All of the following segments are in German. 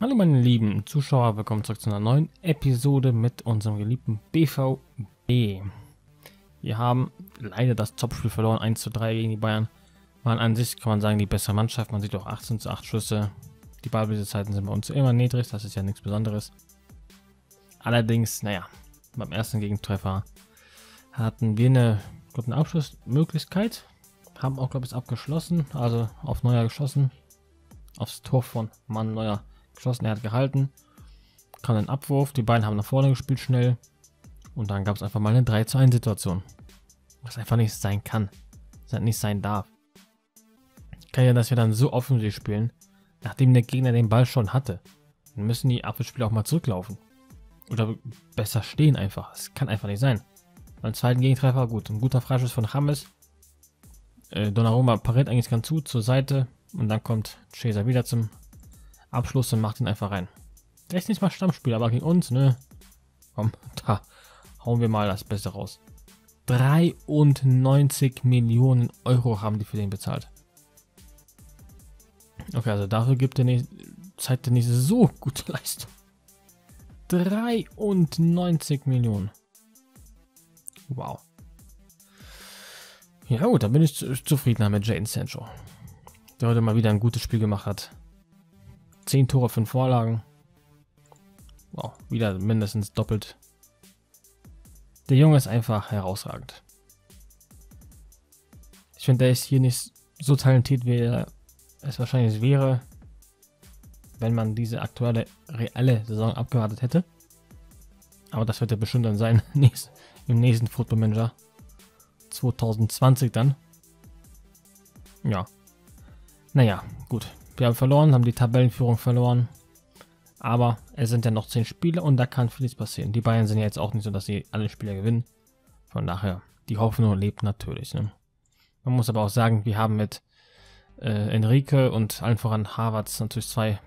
Hallo meine lieben Zuschauer, willkommen zurück zu einer neuen Episode mit unserem geliebten BVB. Wir haben leider das Topspiel verloren, 1:3 gegen die Bayern. Waren an sich, kann man sagen, die bessere Mannschaft. Man sieht auch 18:8 Schüsse. Die Ballbesitzzeiten sind bei uns immer niedrig, das ist ja nichts Besonderes. Allerdings, naja, beim ersten Gegentreffer hatten wir eine Abschlussmöglichkeit. Haben auch, glaube ich, abgeschlossen, also auf Neuer geschossen. Aufs Tor von Mann Neuer geschossen, er hat gehalten, kam ein Abwurf, die beiden haben nach vorne gespielt schnell und dann gab es einfach mal eine 3:1 Situation, was einfach nicht sein kann, das nicht sein darf. Kann ja, dass wir dann so offensiv spielen, nachdem der Gegner den Ball schon hatte, dann müssen die Abwehrspieler auch mal zurücklaufen oder besser stehen einfach, es kann einfach nicht sein. Beim zweiten Gegentreffer, gut, ein guter Freischuss von Hammers, Donnarumma pariert eigentlich ganz gut zur Seite und dann kommt Cesar wieder zum Abschluss und macht ihn einfach rein. Der ist nicht mal Stammspieler, aber gegen uns, ne? Komm, da hauen wir mal das Beste raus. 93 Millionen Euro haben die für den bezahlt. Okay, also dafür gibt er nicht, zeigt er nicht so gute Leistung. 93 Millionen. Wow. Ja gut, da bin ich zufrieden mit Jadon Sancho, der heute mal wieder ein gutes Spiel gemacht hat. 10 Tore, 5 Vorlagen. Wow, wieder mindestens doppelt. Der Junge ist einfach herausragend. Ich finde, der ist hier nicht so talentiert, wie er es wahrscheinlich wäre, wenn man diese aktuelle reelle Saison abgewartet hätte. Aber das wird er bestimmt dann sein im nächsten Football Manager 2020 dann. Ja. Naja, gut. Wir haben verloren, haben die Tabellenführung verloren, aber es sind ja noch 10 Spiele und da kann vieles passieren. Die Bayern sind ja jetzt auch nicht so, dass sie alle Spiele gewinnen. Von daher, die Hoffnung lebt natürlich. Ne? Man muss aber auch sagen, wir haben mit Enrique und allen voran Havertz natürlich 2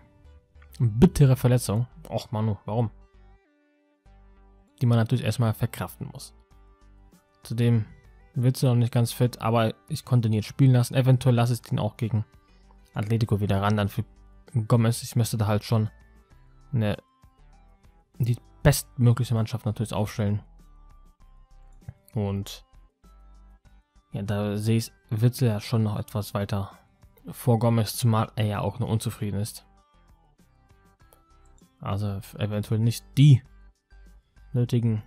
bittere Verletzungen. Och Manu, warum? Die man natürlich erstmal verkraften muss. Zudem Witzel noch nicht ganz fit, aber ich konnte ihn jetzt spielen lassen. Eventuell lasse ich ihn auch gegen Atletico wieder ran, dann für Gomez. Ich müsste da halt schon die bestmögliche Mannschaft natürlich aufstellen. Und ja, da sehe ich Witzel ja schon noch etwas weiter vor Gomez, zumal er ja auch nur unzufrieden ist. Also eventuell nicht die nötigen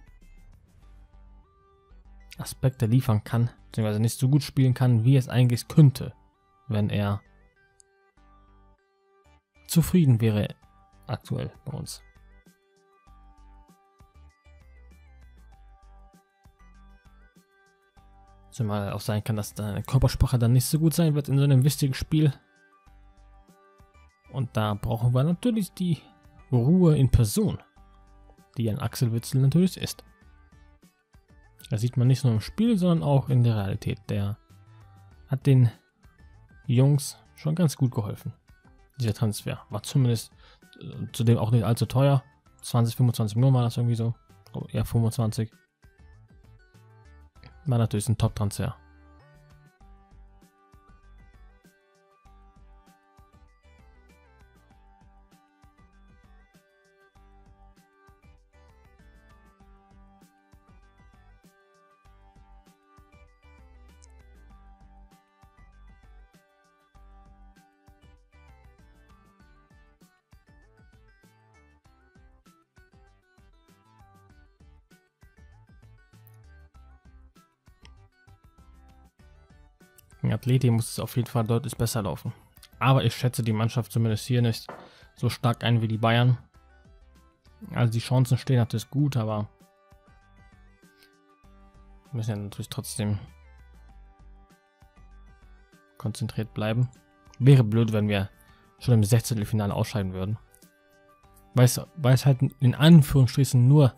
Aspekte liefern kann, beziehungsweise nicht so gut spielen kann, wie es eigentlich könnte, wenn er zufrieden wäre aktuell bei uns. Zumal auch sein kann, dass deine Körpersprache dann nicht so gut sein wird in so einem wichtigen Spiel. Und da brauchen wir natürlich die Ruhe in Person, die ein Axel Witzel natürlich ist. Das sieht man nicht nur im Spiel, sondern auch in der Realität. Der hat den Jungs schon ganz gut geholfen. Dieser Transfer war zumindest zudem auch nicht allzu teuer. 20, 25 Millionen war das irgendwie so. Oh, eher 25. War natürlich ein Top-Transfer. Atleti muss es auf jeden Fall deutlich besser laufen. Aber ich schätze die Mannschaft zumindest hier nicht so stark ein wie die Bayern. Also die Chancen stehen natürlich gut, aber wir müssen ja natürlich trotzdem konzentriert bleiben. Wäre blöd, wenn wir schon im 16. Finale ausscheiden würden. Weil es halt in Anführungsstrichen nur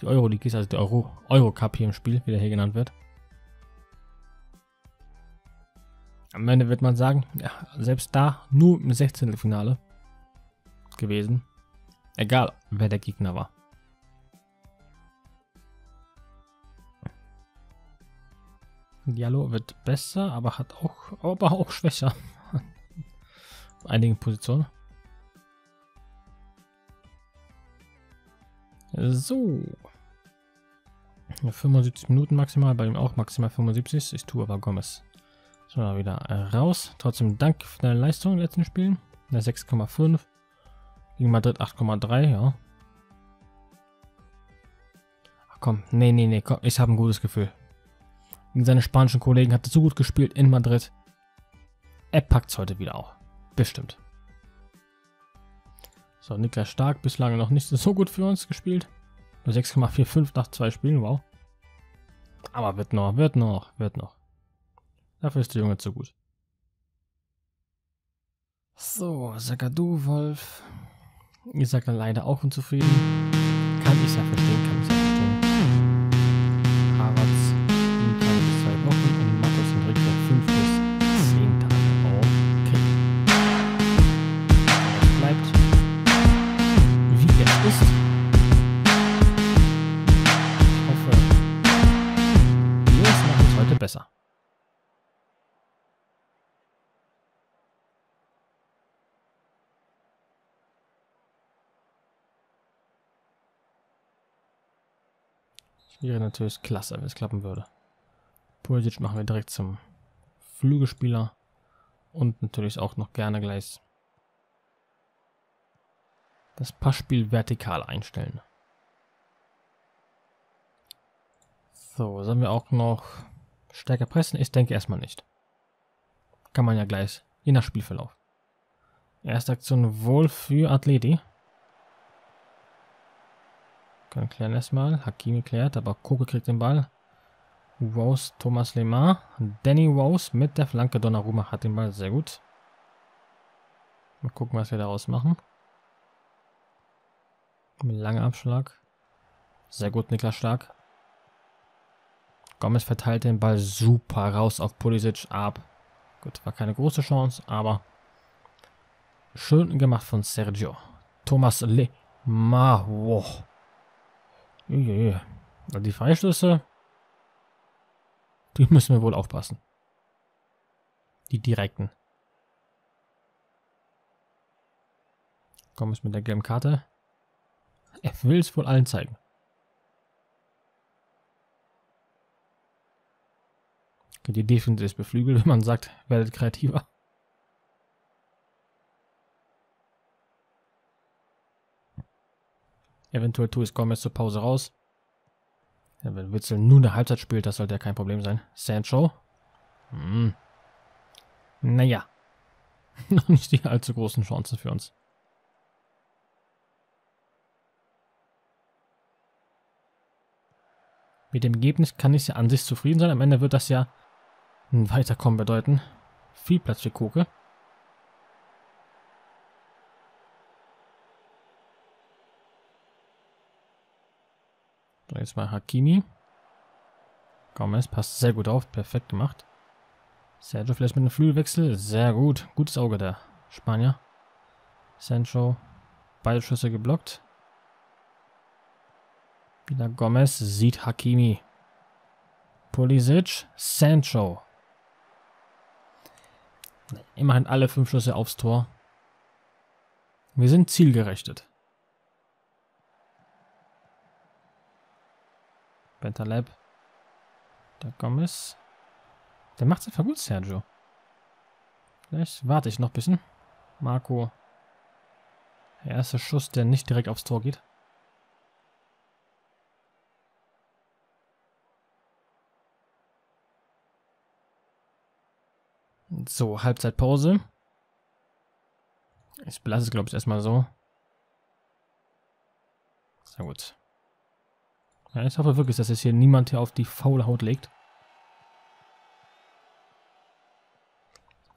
die Euroleague ist, also der Eurocup hier im Spiel, wie der hier genannt wird. Am Ende wird man sagen, ja, selbst da nur im 16. Finale gewesen. Egal, wer der Gegner war. Diallo wird besser, aber hat auch, schwächer. Auf einigen Positionen. So. 75 Minuten maximal, bei ihm auch maximal 75. Ich tue aber Gomez. So, da wieder raus. Trotzdem Dank für deine Leistung in den letzten Spielen. Der 6,5. Gegen Madrid 8,3, ja. Ach komm, nee, komm, ich habe ein gutes Gefühl. Gegen seine spanischen Kollegen hat er so gut gespielt in Madrid. Er packt es heute wieder auch. Bestimmt. So, Niklas Stark bislang noch nicht so gut für uns gespielt. 6,45 nach 2 Spielen, wow. Aber wird noch. Dafür ist der Junge zu gut. So, Zagadou, Wolf. Ich sage leider auch unzufrieden. Kann ich ja verstehen. Havertz, 7 Tage bis 2 Wochen und Marcus Enrique 5 bis 10 Tage. Okay. Das bleibt, wie er ist. Besser. Das wäre natürlich klasse, wenn es klappen würde. Pulisic machen wir direkt zum Flügelspieler und natürlich auch noch gerne gleich das Passspiel vertikal einstellen. So, sollen wir auch noch stärker pressen? Ich denke erstmal nicht. Kann man ja gleich, je nach Spielverlauf. Erste Aktion wohl für Atleti. Können klären erstmal. Hakimi klärt, aber Koke kriegt den Ball. Rose, Thomas Lemar. Danny Rose mit der Flanke. Donnarumma hat den Ball, sehr gut. Mal gucken, was wir daraus machen. Mit langer Abschlag. Sehr gut, Niklas Stark. Gomez verteilt den Ball super raus auf Pulisic ab. Gut, war keine große Chance, aber schön gemacht von Sergio. Thomas Lemar. Wow. Die Freistöße, die müssen wir wohl aufpassen. Die direkten. Gomez mit der gelben Karte. Er will es wohl allen zeigen. Die Defensive ist beflügelt, wenn man sagt, werdet kreativer. Eventuell tue ich Gomez zur Pause raus. Ja, wenn Witzel nur eine Halbzeit spielt, das sollte ja kein Problem sein. Sancho? Naja. Noch nicht die allzu großen Chancen für uns. Mit dem Ergebnis kann ich ja an sich zufrieden sein. Am Ende wird das ja ein Weiterkommen bedeuten. Viel Platz für Koke. So, jetzt mal Hakimi. Gomez passt sehr gut auf. Perfekt gemacht. Sergio vielleicht mit einem Flügelwechsel. Sehr gut. Gutes Auge der Spanier. Sancho. Beide Schüsse geblockt. Wieder Gomez sieht Hakimi. Pulisic. Sancho. Immerhin alle 5 Schüsse aufs Tor. Wir sind zielgerichtet. Bentaleb. Der Gomez. Der macht es einfach gut, Sergio. Vielleicht warte ich noch ein bisschen. Marco. Der erste Schuss, der nicht direkt aufs Tor geht. So, Halbzeitpause. Ich belasse es, glaube ich, erstmal so. Sehr gut. Ja, ich hoffe wirklich, dass jetzt hier niemand auf die faule Haut legt.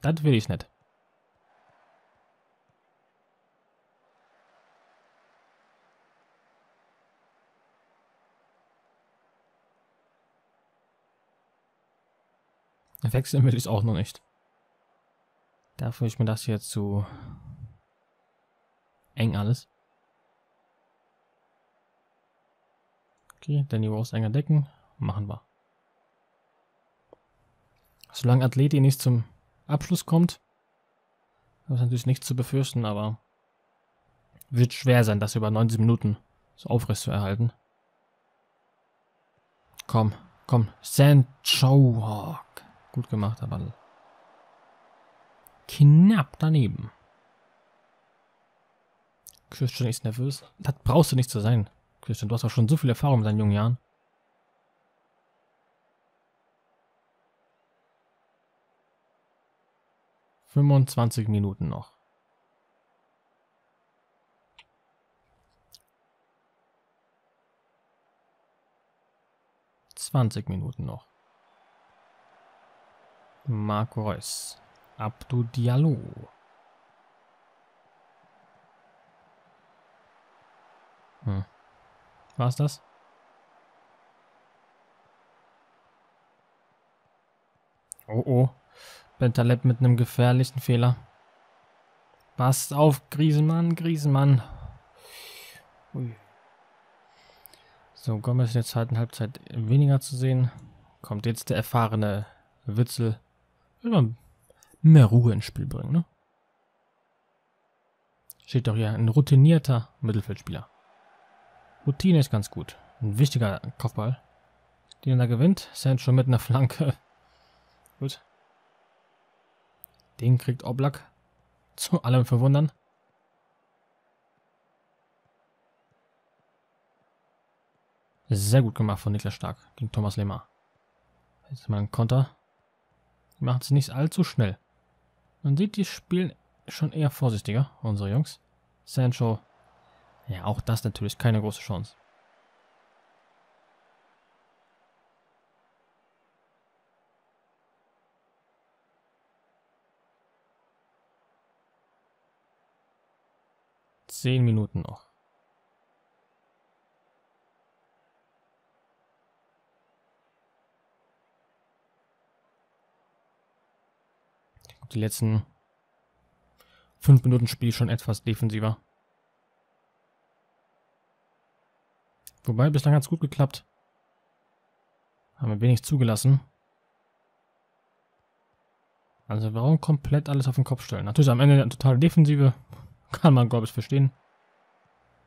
Das will ich nicht. Wechseln will ich es auch noch nicht. Dafür ist mir das hier zu eng alles. Okay, Danny Rose enger decken. Machen wir. Solange Atleti nicht zum Abschluss kommt, ist natürlich nichts zu befürchten, aber wird schwer sein, das über 90 Minuten so aufrecht zu erhalten. Komm, komm. Sancho. Gut gemacht, aber knapp daneben. Christian ist nervös. Das brauchst du nicht zu sein. Christian, du hast auch schon so viel Erfahrung in deinen jungen Jahren. ...25 Minuten noch. ...20 Minuten noch. Marco Reus. Abdu Diallo. Hm. War's das? Oh oh. Bentaleb mit einem gefährlichen Fehler. Passt auf, Griesenmann, Griesenmann. Ui. So, Gomez ist in der zweiten Halbzeit weniger zu sehen. Kommt jetzt der erfahrene Witzel. Will mehr Ruhe ins Spiel bringen, ne? Steht doch hier ein routinierter Mittelfeldspieler. Routine ist ganz gut. Ein wichtiger Kopfball, den er gewinnt. Sancho mit einer Flanke. Gut. Den kriegt Oblak. Zu allem Verwundern. Sehr gut gemacht von Niklas Stark gegen Thomas Lemar. Jetzt mal ein Konter. Die machen es nicht allzu schnell. Man sieht, die spielen schon eher vorsichtiger, unsere Jungs. Sancho. Ja, auch das natürlich keine große Chance. Zehn Minuten noch. Die letzten 5 Minuten Spiel schon etwas defensiver. Wobei, bislang hat es gut geklappt. Haben wir wenig zugelassen. Also warum komplett alles auf den Kopf stellen? Natürlich am Ende eine totale Defensive. Kann man, glaube ich, verstehen.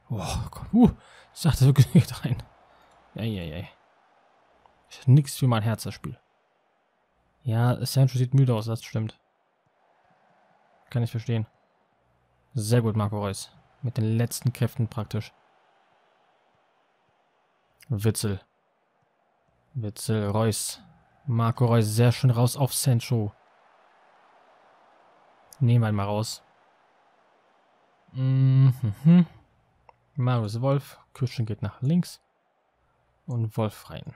Oh Gott, ich dachte wirklich nicht rein. Eieiei. Ist nix für mein Herz, das Spiel. Ja, Sancho sieht müde aus, das stimmt. Kann ich verstehen. Sehr gut, Marco Reus. Mit den letzten Kräften praktisch. Witzel. Witzel, Reus. Marco Reus, sehr schön raus auf Sancho. Nehmen wir ihn mal raus. Mhm. Marius Wolf. Küchen geht nach links. Und Wolf rein.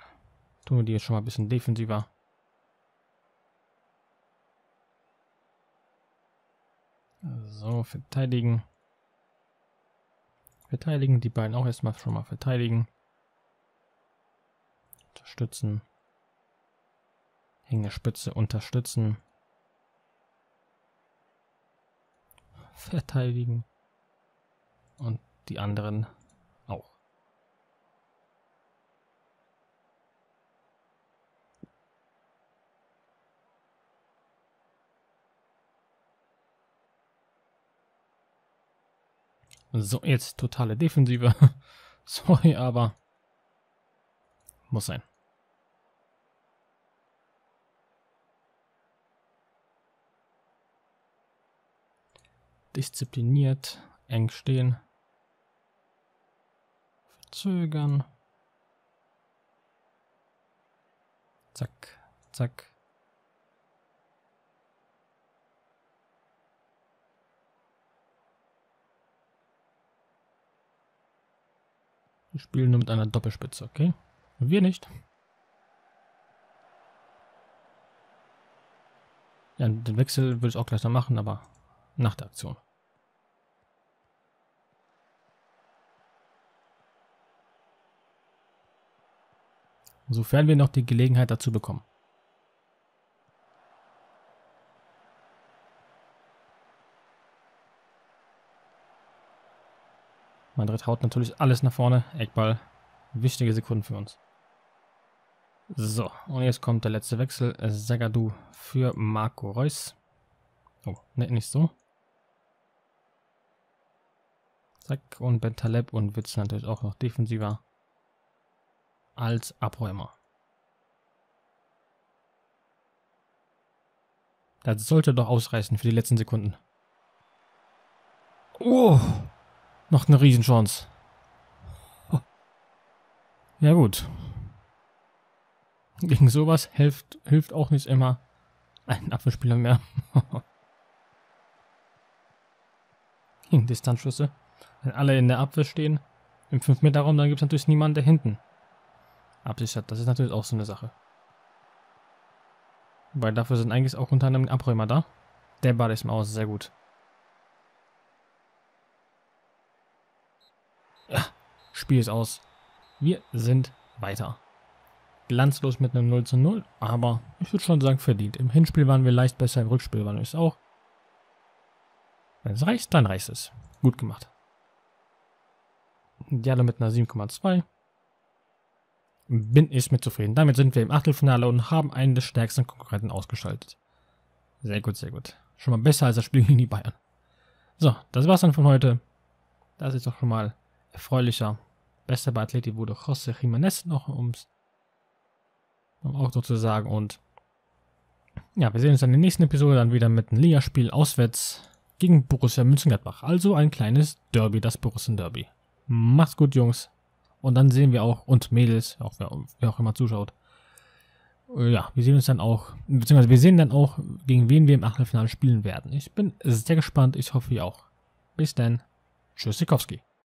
Tun wir die jetzt schon mal ein bisschen defensiver. So, verteidigen. Verteidigen. Die beiden auch erstmal schon mal verteidigen. Unterstützen. Hängespitze unterstützen. Verteidigen. Und die anderen auch. So, jetzt totale Defensive. Sorry, aber muss sein. Diszipliniert, eng stehen. Verzögern. Zack, zack. Wir spielen nur mit einer Doppelspitze, okay? Wir nicht. Ja, den Wechsel würde ich auch gleich noch machen, aber nach der Aktion. Sofern wir noch die Gelegenheit dazu bekommen. Madrid haut natürlich alles nach vorne. Eckball. Wichtige Sekunden für uns. So, und jetzt kommt der letzte Wechsel. Zagadou für Marco Reus. Oh, nicht so. Zack, und Bentaleb und Witzel natürlich auch noch defensiver als Abräumer. Das sollte doch ausreichen für die letzten Sekunden. Oh, noch eine Riesenchance. Ja gut. Gegen sowas hilft auch nicht immer ein Abwehrspieler mehr. Gegen Distanzschüsse. Wenn alle in der Abwehr stehen, im 5-Meter-Raum, dann gibt es natürlich niemanden, der hinten absichert. Das ist natürlich auch so eine Sache. Weil dafür sind eigentlich auch unter anderem Abräumer da. Der Ball ist mal aus, sehr gut. Ja, Spiel ist aus. Wir sind weiter. Glanzlos mit einem 0:0, aber ich würde schon sagen verdient. Im Hinspiel waren wir leicht besser, im Rückspiel waren wir es auch. Wenn es reicht, dann reicht es. Gut gemacht. Diallo mit einer 7,2. Bin ich mit zufrieden. Damit sind wir im Achtelfinale und haben einen der stärksten Konkurrenten ausgeschaltet. Sehr gut, sehr gut. Schon mal besser als das Spiel gegen die Bayern. So, das war's dann von heute. Das ist doch schon mal erfreulicher. Bester bei Atleti wurde José Jiménez noch, um auch so zu sagen. Und ja, wir sehen uns dann in der nächsten Episode dann wieder mit einem Ligaspiel auswärts gegen Borussia Mönchengladbach. Also ein kleines Derby, das Borussia Derby. Macht's gut, Jungs. Und dann sehen wir auch, und Mädels, auch wer auch immer zuschaut. Ja, wir sehen uns dann auch, beziehungsweise wir sehen dann auch, gegen wen wir im Achtelfinale spielen werden. Ich bin sehr gespannt, ich hoffe ihr auch. Bis dann, tschüss Sikowski.